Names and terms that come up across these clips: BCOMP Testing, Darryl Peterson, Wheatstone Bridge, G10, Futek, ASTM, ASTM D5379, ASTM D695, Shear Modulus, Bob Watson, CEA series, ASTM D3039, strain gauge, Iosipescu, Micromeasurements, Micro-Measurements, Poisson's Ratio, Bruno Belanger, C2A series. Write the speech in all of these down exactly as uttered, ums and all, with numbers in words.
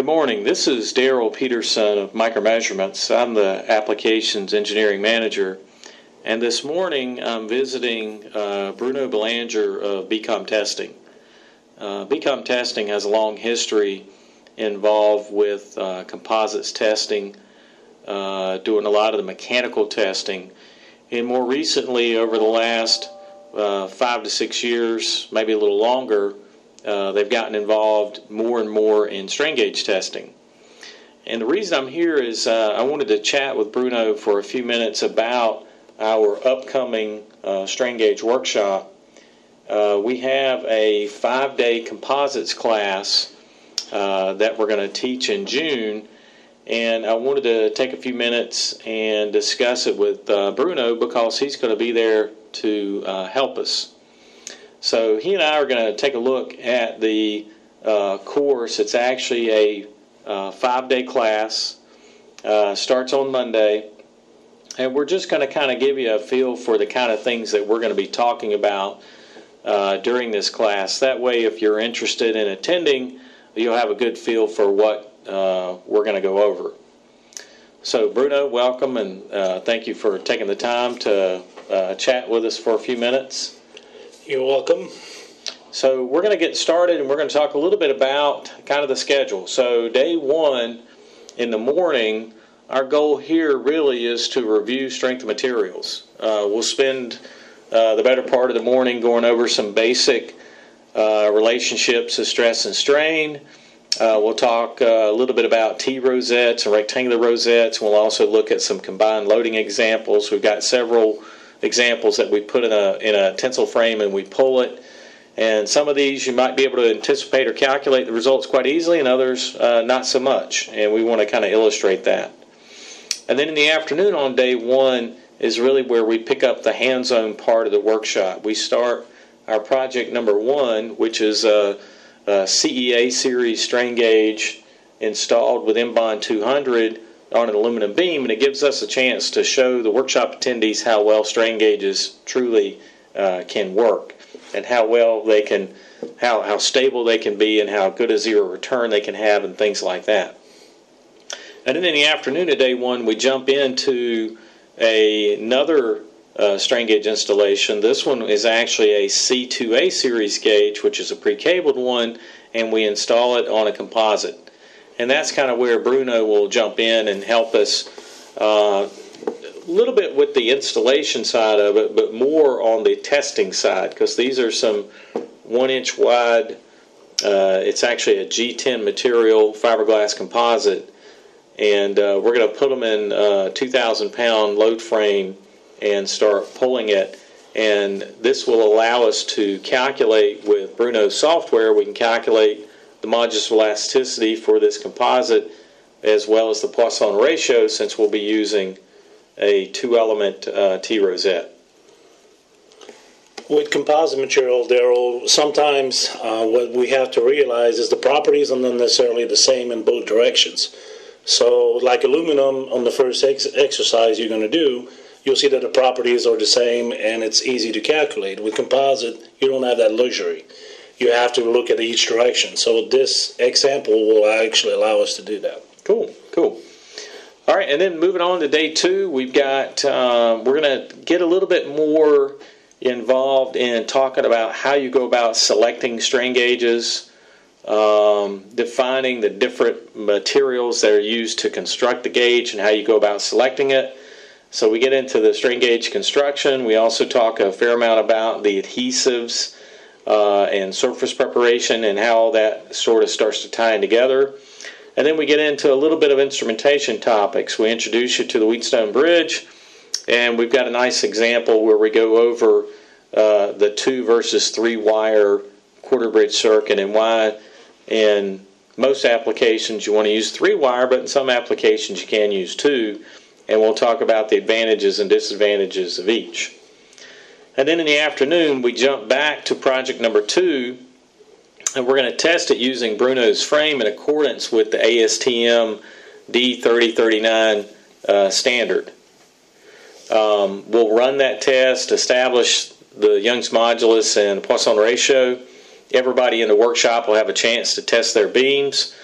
Good morning. This is Darryl Peterson of Micromeasurements. I'm the Applications Engineering Manager. And this morning I'm visiting uh, Bruno Belanger of B COMP Testing. Uh, B COMP Testing has a long history involved with uh, composites testing, uh, doing a lot of the mechanical testing. And more recently, over the last uh, five to six years, maybe a little longer, Uh, they've gotten involved more and more in strain gauge testing. And the reason I'm here is uh, I wanted to chat with Bruno for a few minutes about our upcoming uh, strain gauge workshop. Uh, we have a five-day composites class uh, that we're going to teach in June, and I wanted to take a few minutes and discuss it with uh, Bruno because he's going to be there to uh, help us. So he and I are going to take a look at the uh, course. It's actually a uh, five-day class. Uh, starts on Monday. And we're just going to kind of give you a feel for the kind of things that we're going to be talking about uh, during this class. That way, if you're interested in attending, you'll have a good feel for what uh, we're going to go over. So, Bruno, welcome, and uh, thank you for taking the time to uh, chat with us for a few minutes. You're welcome. So we're going to get started, and we're going to talk a little bit about kind of the schedule. So day one in the morning, our goal here really is to review strength of materials. Uh, we'll spend uh, the better part of the morning going over some basic uh, relationships of stress and strain. Uh, we'll talk uh, a little bit about T-rosettes and rectangular rosettes. We'll also look at some combined loading examples. We've got several examples that we put in a in a tensile frame and we pull it, and some of these you might be able to anticipate or calculate the results quite easily, and others uh, not so much, and we want to kind of illustrate that. And then in the afternoon on day one is really where we pick up the hands-on part of the workshop. We start our project number one, which is a, a C E A series strain gauge installed with M bond two hundred on an aluminum beam, and it gives us a chance to show the workshop attendees how well strain gauges truly uh, can work, and how well they can, how, how stable they can be, and how good a zero return they can have, and things like that. And then in the afternoon of day one, we jump into a, another uh, strain gauge installation. This one is actually a C two A series gauge, which is a pre-cabled one, and we install it on a composite. And that's kind of where Bruno will jump in and help us uh, a little bit with the installation side of it, but more on the testing side, because these are some one-inch wide, uh, it's actually a G ten material fiberglass composite, and uh, we're going to put them in a two thousand pound load frame and start pulling it. And this will allow us to calculate with Bruno's software. We can calculate the modulus of elasticity for this composite, as well as the Poisson's ratio, since we'll be using a two-element uh, T-rosette. With composite material, Darryl, sometimes uh, what we have to realize is the properties are not necessarily the same in both directions. So like aluminum on the first ex exercise you're going to do, you'll see that the properties are the same and it's easy to calculate. With composite, you don't have that luxury. You have to look at each direction. So this example will actually allow us to do that. Cool, cool. All right, and then moving on to day two, we've got, um, we're going to get a little bit more involved in talking about how you go about selecting strain gauges, um, defining the different materials that are used to construct the gauge and how you go about selecting it. So we get into the strain gauge construction. We also talk a fair amount about the adhesives Uh, and surface preparation and how all that sort of starts to tie in together. And then we get into a little bit of instrumentation topics. We introduce you to the Wheatstone Bridge, and we've got a nice example where we go over uh, the two versus three wire quarter bridge circuit and why in most applications you want to use three wire, but in some applications you can use two. And we'll talk about the advantages and disadvantages of each. And then in the afternoon, we jump back to project number two, and we're going to test it using Bruno's frame in accordance with the A S T M D thirty thirty-nine uh, standard. Um, we'll run that test, establish the Young's modulus and Poisson ratio. Everybody in the workshop will have a chance to test their beams.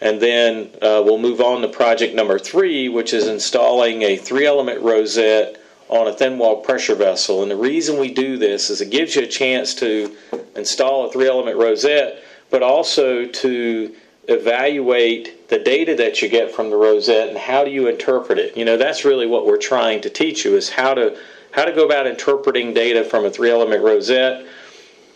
And then uh, we'll move on to project number three, which is installing a three-element rosette on a thin wall pressure vessel. And the reason we do this is it gives you a chance to install a three-element rosette, but also to evaluate the data that you get from the rosette and how do you interpret it. You know, that's really what we're trying to teach you, is how to how to go about interpreting data from a three-element rosette.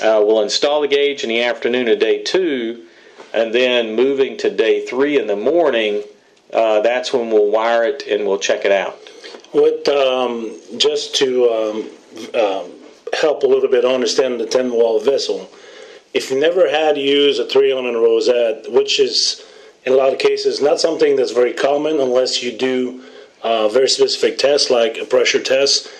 Uh, we'll install the gauge in the afternoon of day two, and then moving to day three in the morning, uh, that's when we'll wire it and we'll check it out. What um, just to um, uh, help a little bit understand the thin wall vessel, if you never had to use a three-element rosette, which is in a lot of cases not something that's very common unless you do uh, very specific tests like a pressure test,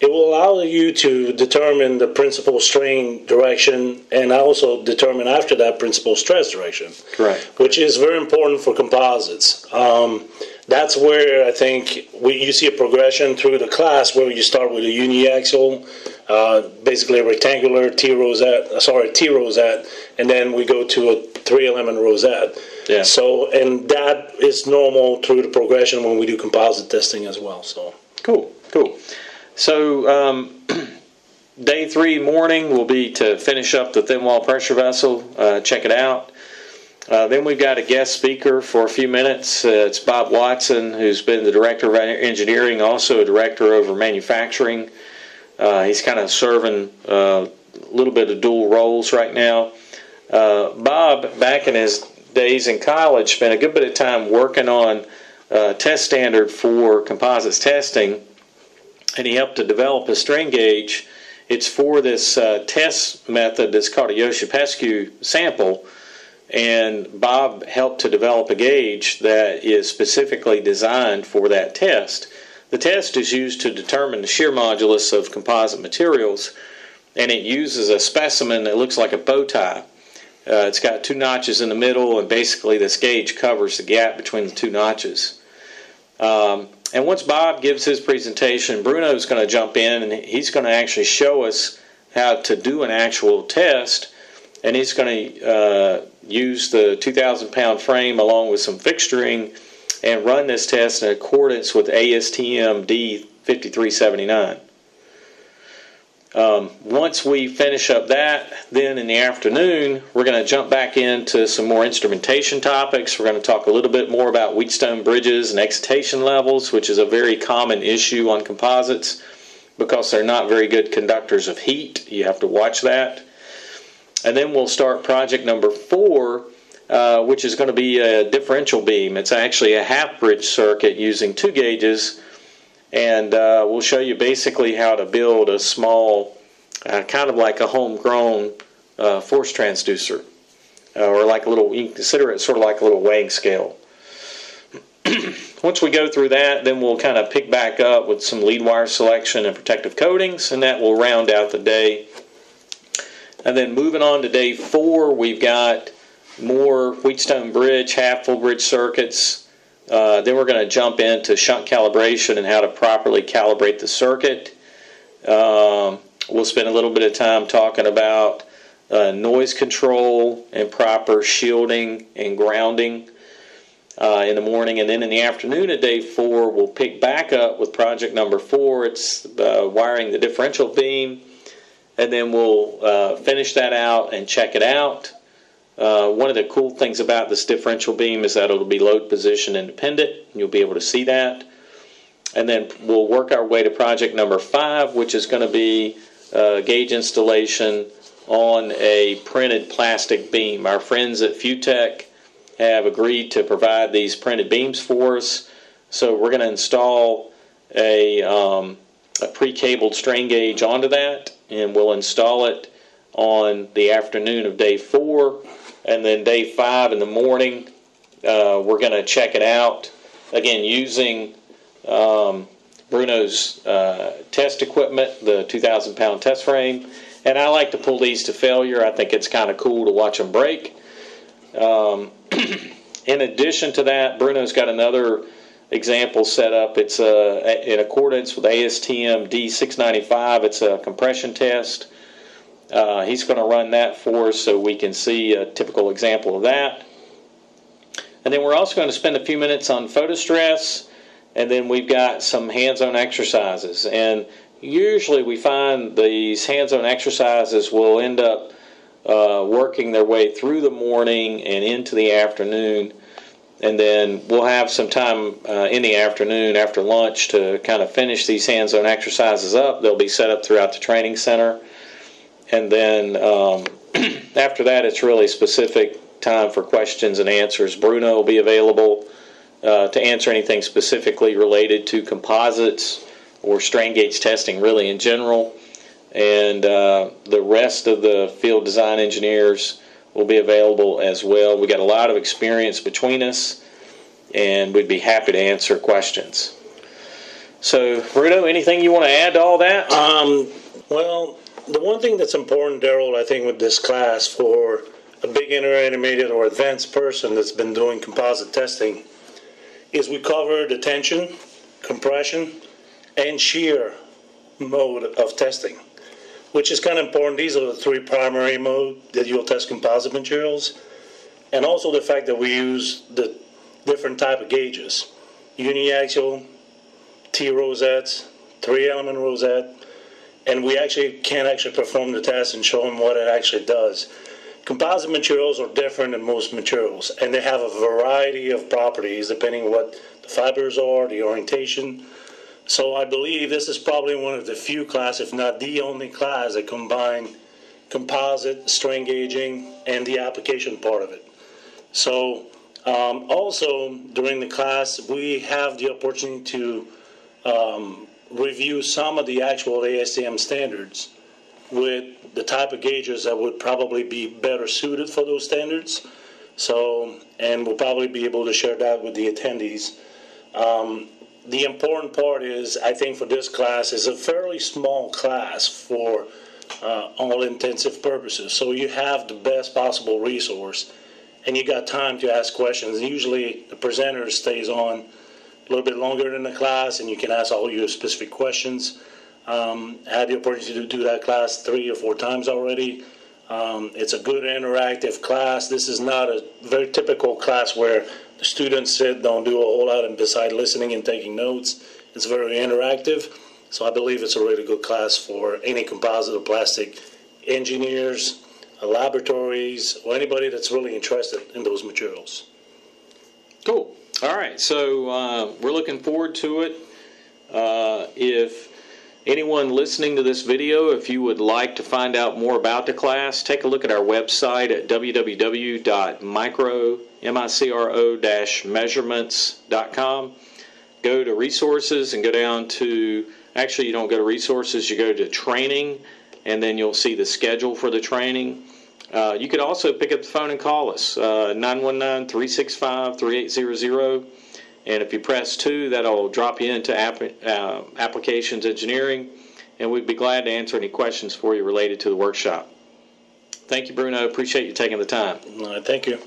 it will allow you to determine the principal strain direction and also determine after that principal stress direction. Correct. Which is very important for composites. Um, that's where I think we, you see a progression through the class where you start with a uniaxial, uh, basically a rectangular T rosette, sorry, T rosette, and then we go to a three-element rosette. Yeah. So, and that is normal through the progression when we do composite testing as well. So. Cool, cool. So um, day three morning will be to finish up the thin wall pressure vessel, uh, check it out. Uh, then we've got a guest speaker for a few minutes. Uh, it's Bob Watson, who's been the director of engineering, also a director over manufacturing. Uh, he's kind of serving uh, a little bit of dual roles right now. Uh, Bob, back in his days in college, spent a good bit of time working on a test standard for composites testing, and he helped to develop a strain gauge. It's for this uh, test method that's called a Iosipescu sample, and Bob helped to develop a gauge that is specifically designed for that test. The test is used to determine the shear modulus of composite materials, and it uses a specimen that looks like a bow tie. Uh, it's got two notches in the middle, and basically this gauge covers the gap between the two notches. Um, And once Bob gives his presentation, Bruno's going to jump in and he's going to actually show us how to do an actual test. And he's going to uh, use the two thousand pound frame along with some fixturing and run this test in accordance with A S T M D five three seven nine. Um, once we finish up that, then in the afternoon, we're going to jump back into some more instrumentation topics. We're going to talk a little bit more about Wheatstone bridges and excitation levels, which is a very common issue on composites because they're not very good conductors of heat. You have to watch that. And then we'll start project number four, uh, which is going to be a differential beam. It's actually a half-bridge circuit using two gauges. And uh, we'll show you basically how to build a small, uh, kind of like a homegrown uh, force transducer, uh, or like a little, you can consider it sort of like a little weighing scale. Once we go through that, then we'll kind of pick back up with some lead wire selection and protective coatings, and that will round out the day. And then moving on to day four, we've got more Wheatstone bridge, half full bridge circuits. Uh, then we're going to jump into shunt calibration and how to properly calibrate the circuit. Um, we'll spend a little bit of time talking about uh, noise control and proper shielding and grounding uh, in the morning. And then in the afternoon of day four, we'll pick back up with project number four. It's uh, wiring the differential beam. And then we'll uh, finish that out and check it out. Uh, one of the cool things about this differential beam is that it'll be load position independent, and you'll be able to see that. And then we'll work our way to project number five, which is going to be uh, gauge installation on a printed plastic beam. Our friends at Futek have agreed to provide these printed beams for us, so we're going to install a, um, a pre-cabled strain gauge onto that, and we'll install it on the afternoon of day four. And then day five in the morning, uh, we're going to check it out, again, using um, Bruno's uh, test equipment, the two thousand pound test frame. And I like to pull these to failure. I think it's kind of cool to watch them break. Um, in addition to that, Bruno's got another example set up. It's uh, in accordance with A S T M D six ninety-five. It's a compression test. Uh, he's going to run that for us so we can see a typical example of that. And then we're also going to spend a few minutes on photostress, and then we've got some hands-on exercises. And usually we find these hands-on exercises will end up uh, working their way through the morning and into the afternoon. And then we'll have some time uh, in the afternoon after lunch to kind of finish these hands-on exercises up. They'll be set up throughout the training center. And then um, after that, it's really specific time for questions and answers. Bruno will be available uh, to answer anything specifically related to composites or strain gauge testing really in general. And uh, the rest of the field design engineers will be available as well. We got a lot of experience between us, and we'd be happy to answer questions. So, Bruno, anything you want to add to all that? Um, well, the one thing that's important, Darryl, I think, with this class for a beginner, intermediate, or advanced person that's been doing composite testing is we cover the tension, compression, and shear mode of testing, which is kind of important. These are the three primary modes that you'll test composite materials, and also the fact that we use the different type of gauges, uniaxial, T-rosettes, three-element rosette, and we actually can actually perform the test and show them what it actually does. Composite materials are different than most materials, and they have a variety of properties depending on what the fibers are, the orientation. So I believe this is probably one of the few classes, if not the only class, that combine composite, strain gauging, and the application part of it. So um, also during the class, we have the opportunity to um, review some of the actual A S T M standards with the type of gauges that would probably be better suited for those standards. So, and we'll probably be able to share that with the attendees. Um, The important part is, I think, for this class is a fairly small class for uh, all intensive purposes. So you have the best possible resource, and you got time to ask questions. And usually, the presenter stays on a little bit longer than the class, and you can ask all your specific questions. Um, I had the opportunity to do that class three or four times already. Um, it's a good interactive class. This is not a very typical class where the students sit, don't do a whole lot, and beside listening and taking notes, it's very interactive. So I believe it's a really good class for any composite or plastic engineers, laboratories, or anybody that's really interested in those materials. Cool. All right. So uh, we're looking forward to it. Uh, if anyone listening to this video, if you would like to find out more about the class, take a look at our website at w w w dot micro measurements dot com. Go to resources and go down to, actually you don't go to resources, you go to training, and then you'll see the schedule for the training. Uh, you could also pick up the phone and call us, uh, nine one nine, three six five, three eight zero zero. And if you press two, that'll drop you into app, uh, applications engineering, and we'd be glad to answer any questions for you related to the workshop. Thank you, Bruno. Appreciate you taking the time. All right, thank you.